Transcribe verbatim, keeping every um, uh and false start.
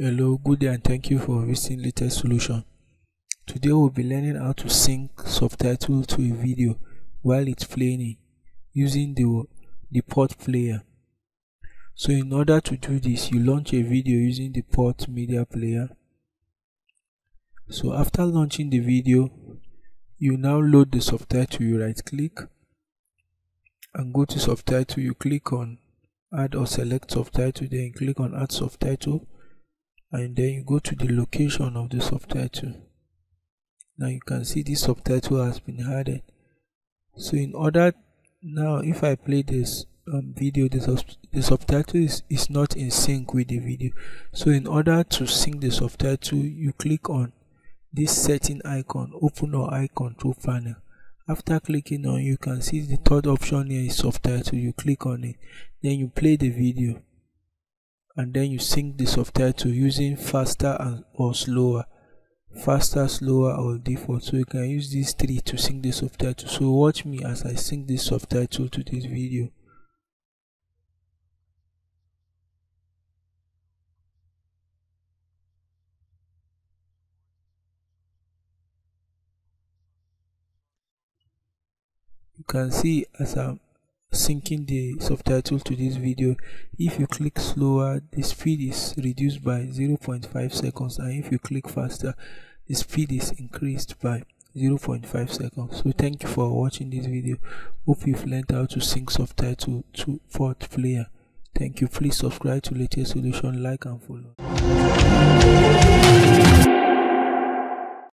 Hello, good day and thank you for visiting Latest Solution. Today we'll be learning how to sync subtitle to a video while it's playing using the, the PotPlayer. So in order to do this, you launch a video using the Pot Media Player. So after launching the video, you now load the subtitle, you right click and go to subtitle, you click on add or select subtitle, then click on add subtitle. And then you go to the location of the subtitle. Now you can see this subtitle has been added. So in order, now if I play this um, video, the, sub the subtitle is, is not in sync with the video. So in order to sync the subtitle, you click on this setting icon, open or eye control panel. After clicking on, you can see the third option here is subtitle. You click on it, then you play the video. And then you sync the subtitle using faster and or slower, faster, slower or default. So you can use these three to sync the subtitle. So watch me as I sync this subtitle to this video. You can see as I'm syncing the subtitle to this video, if you click slower, the speed is reduced by zero point five seconds, and if you click faster, the speed is increased by zero point five seconds. So thank you for watching this video. Hope you've learned how to sync subtitle to PotPlayer. Thank you. Please subscribe to Latest Solution, like and follow.